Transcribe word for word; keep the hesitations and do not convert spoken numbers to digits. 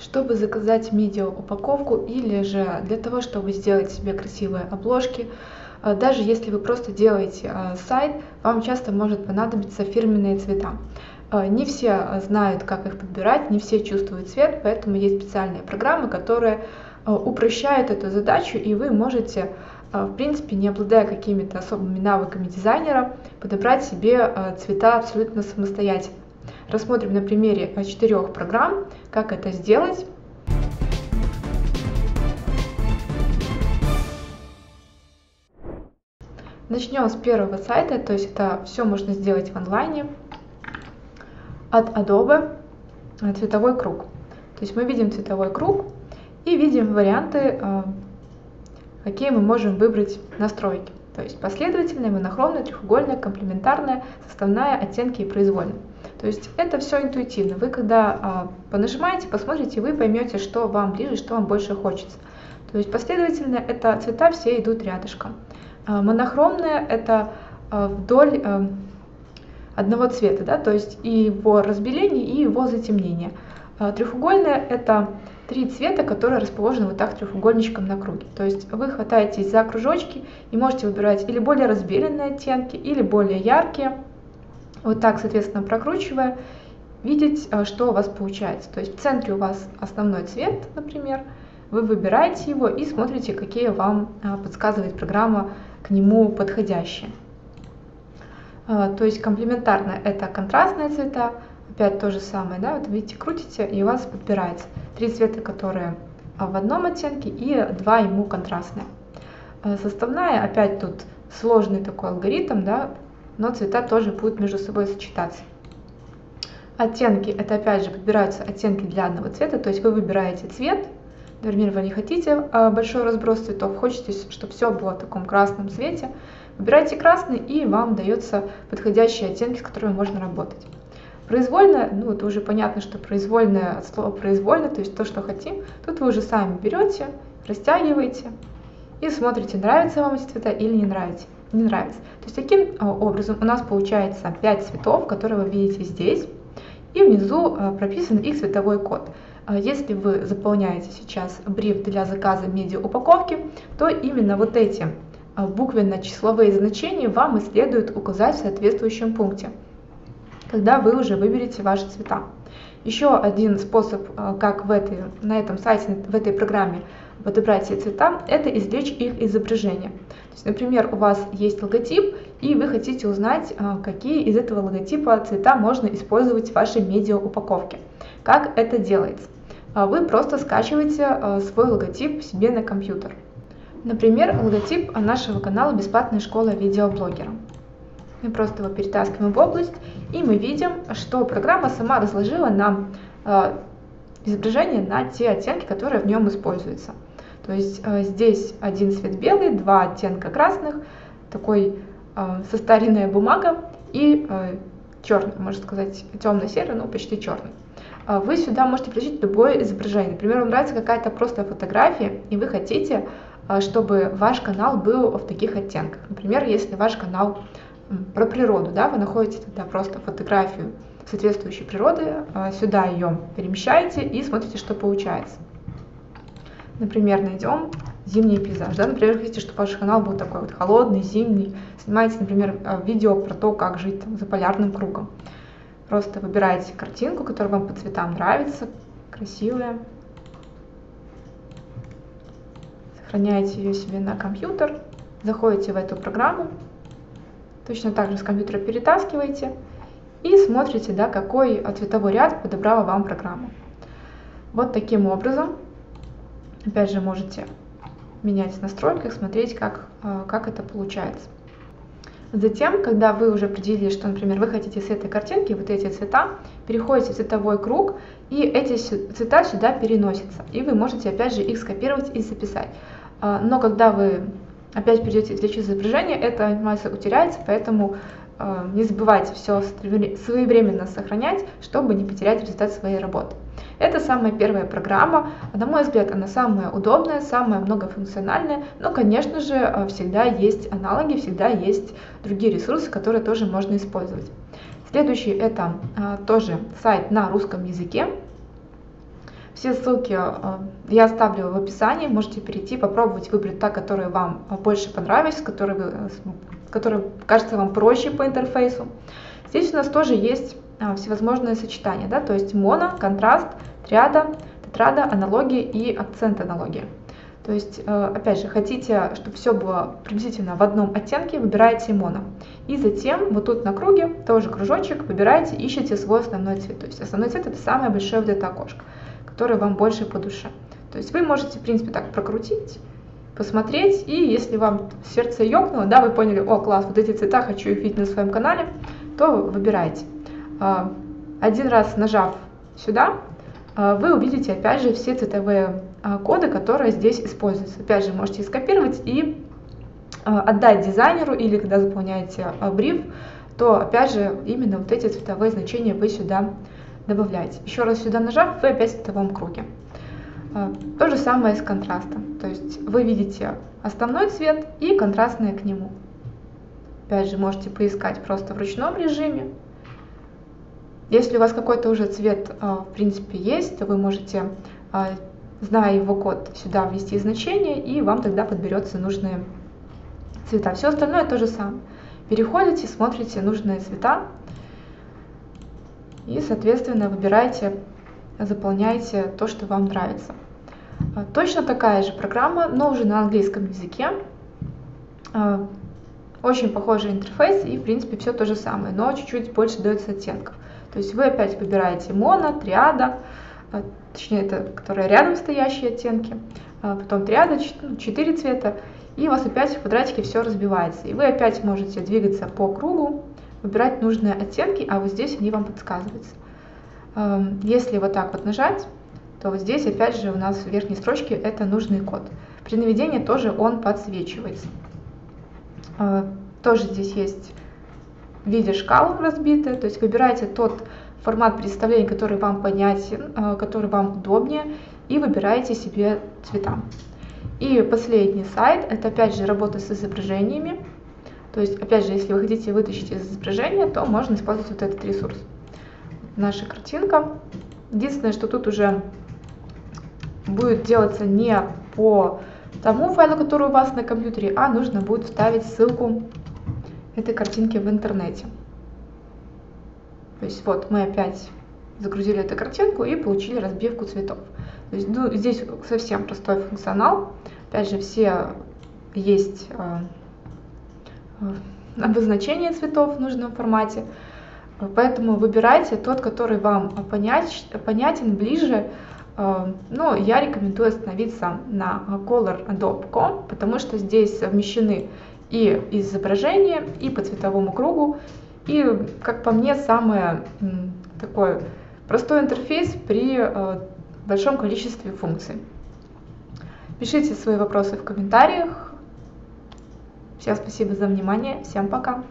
чтобы заказать медиа-упаковку или же для того, чтобы сделать себе красивые обложки. Даже если вы просто делаете сайт, вам часто может понадобиться фирменные цвета. Не все знают, как их подбирать, не все чувствуют цвет, поэтому есть специальные программы, которые упрощают эту задачу, и вы можете, в принципе, не обладая какими-то особыми навыками дизайнера, подобрать себе цвета абсолютно самостоятельно. Рассмотрим на примере четырех программ, как это сделать. Начнем с первого сайта, то есть это все можно сделать в онлайне. От Adobe цветовой круг. То есть мы видим цветовой круг и видим варианты, какие мы можем выбрать настройки. То есть последовательная, монохромная, треугольная, комплементарная, составная, оттенки и произвольная. То есть это все интуитивно. Вы когда понажимаете, посмотрите, вы поймете, что вам ближе, что вам больше хочется. То есть последовательно это цвета все идут рядышком. Монохромная это вдоль одного цвета, да, то есть и его разбеление, и его затемнение. Треугольная это три цвета, которые расположены вот так треугольничком на круге. То есть вы хватаетесь за кружочки и можете выбирать или более разбеленные оттенки, или более яркие. Вот так, соответственно, прокручивая, видеть, что у вас получается. То есть в центре у вас основной цвет, например, вы выбираете его и смотрите, какие вам подсказывает программа к нему подходящие. То есть комплементарно это контрастные цвета, опять то же самое, да, вот видите, крутите и у вас подбирается три цвета, которые в одном оттенке и два ему контрастные. Составная, опять тут сложный такой алгоритм, да, но цвета тоже будут между собой сочетаться. Оттенки, это опять же подбираются оттенки для одного цвета, то есть вы выбираете цвет, например, вы не хотите большой разброс цветов, хочется, чтобы все было в таком красном цвете. Выбирайте красный, и вам дается подходящие оттенки, с которыми можно работать. Произвольно, ну это уже понятно, что произвольное от слова произвольно, то есть то, что хотим. Тут вы уже сами берете, растягиваете и смотрите, нравятся вам эти цвета или не нравятся. Не нравится. То есть таким образом у нас получается пять цветов, которые вы видите здесь, и внизу прописан их цветовой код. Если вы заполняете сейчас бриф для заказа медиаупаковки, то именно вот эти буквенно-числовые значения вам и следует указать в соответствующем пункте, когда вы уже выберете ваши цвета. Еще один способ, как в этой, на этом сайте, в этой программе подобрать все цвета, это извлечь их изображение. То есть, например, у вас есть логотип, и вы хотите узнать, какие из этого логотипа цвета можно использовать в вашей медиаупаковке. Как это делается? Вы просто скачиваете свой логотип себе на компьютер. Например, логотип нашего канала «Бесплатная школа видеоблогера». Мы просто его перетаскиваем в область, и мы видим, что программа сама разложила нам изображение на те оттенки, которые в нем используются. То есть здесь один цвет белый, два оттенка красных, такой состаренная бумага и черный, можно сказать, темно-серый, но почти черный. Вы сюда можете включить любое изображение. Например, вам нравится какая-то просто фотография, и вы хотите, чтобы ваш канал был в таких оттенках. Например, если ваш канал про природу, да, вы находите тогда просто фотографию соответствующей природы, сюда ее перемещаете и смотрите, что получается. Например, найдем зимний пейзаж, да, например, хотите, чтобы ваш канал был такой вот холодный, зимний, снимаете, например, видео про то, как жить там за полярным кругом. Просто выбираете картинку, которая вам по цветам нравится, красивая. Сохраняете ее себе на компьютер, заходите в эту программу, точно так же с компьютера перетаскиваете и смотрите, да, какой цветовой ряд подобрала вам программа. Вот таким образом, опять же, можете менять в настройках, смотреть, как, как это получается. Затем, когда вы уже определили, что, например, вы хотите с этой картинки вот эти цвета, переходите в цветовой круг, и эти цвета сюда переносятся. И вы можете, опять же, их скопировать и записать. Но когда вы опять перейдете извлечь изображение, эта анимация утеряется, поэтому не забывайте все своевременно сохранять, чтобы не потерять результат своей работы. Это самая первая программа. На мой взгляд, она самая удобная, самая многофункциональная, но, конечно же, всегда есть аналоги, всегда есть другие ресурсы, которые тоже можно использовать. Следующий – это тоже сайт на русском языке. Все ссылки я оставлю в описании, можете перейти, попробовать выбрать та, которая вам больше понравилась, которая, которая кажется вам проще по интерфейсу. Здесь у нас тоже есть всевозможные сочетания, да, то есть моно, контраст, триада, тетрада, аналогия и акцент аналогия. То есть, опять же, хотите, чтобы все было приблизительно в одном оттенке, выбираете моно. И затем вот тут на круге, тоже кружочек, выбираете, ищете свой основной цвет. То есть основной цвет — это самое большое вот это окошко, которое вам больше по душе. То есть вы можете, в принципе, так прокрутить, посмотреть, и если вам сердце ёкнуло, да, вы поняли, о, класс, вот эти цвета хочу видеть на своем канале, то выбирайте. Один раз нажав сюда, вы увидите, опять же, все цветовые коды, которые здесь используются. Опять же, можете скопировать и отдать дизайнеру, или когда заполняете бриф, то, опять же, именно вот эти цветовые значения вы сюда добавляете. Еще раз сюда нажав, вы опять в цветовом круге. То же самое с контрастом. То есть вы видите основной цвет и контрастные к нему. Опять же, можете поискать просто в ручном режиме. Если у вас какой-то уже цвет, в принципе, есть, то вы можете, зная его код, сюда ввести значение, и вам тогда подберется нужные цвета. Все остальное то же самое. Переходите, смотрите нужные цвета и, соответственно, выбираете, заполняете то, что вам нравится. Точно такая же программа, но уже на английском языке. Очень похожий интерфейс и, в принципе, все то же самое, но чуть-чуть больше дается оттенков. То есть вы опять выбираете моно, триада, точнее, это которые рядом стоящие оттенки, потом триада, четыре цвета, и у вас опять в квадратике все разбивается. И вы опять можете двигаться по кругу, выбирать нужные оттенки, а вот здесь они вам подсказываются. Если вот так вот нажать, то вот здесь опять же у нас в верхней строчке это нужный код. При наведении тоже он подсвечивается. Тоже здесь есть в виде шкалок разбитые, то есть выбирайте тот формат представления, который вам понятен, который вам удобнее, и выбирайте себе цвета. И последний сайт, это опять же работа с изображениями, то есть опять же, если вы хотите вытащить из изображения, то можно использовать вот этот ресурс. Наша картинка. Единственное, что тут уже будет делаться не по тому файлу, который у вас на компьютере, а нужно будет вставить ссылку этой картинки в интернете. То есть вот мы опять загрузили эту картинку и получили разбивку цветов. То есть, ну, здесь совсем простой функционал. Опять же, все есть э, э, обозначение цветов в нужном формате. Поэтому выбирайте тот, который вам понять, понятен, ближе. Но я рекомендую остановиться на color точка adobe точка com, потому что здесь совмещены и изображение, и по цветовому кругу, и, как по мне, самый такой простой интерфейс при большом количестве функций. Пишите свои вопросы в комментариях. Всем спасибо за внимание, всем пока!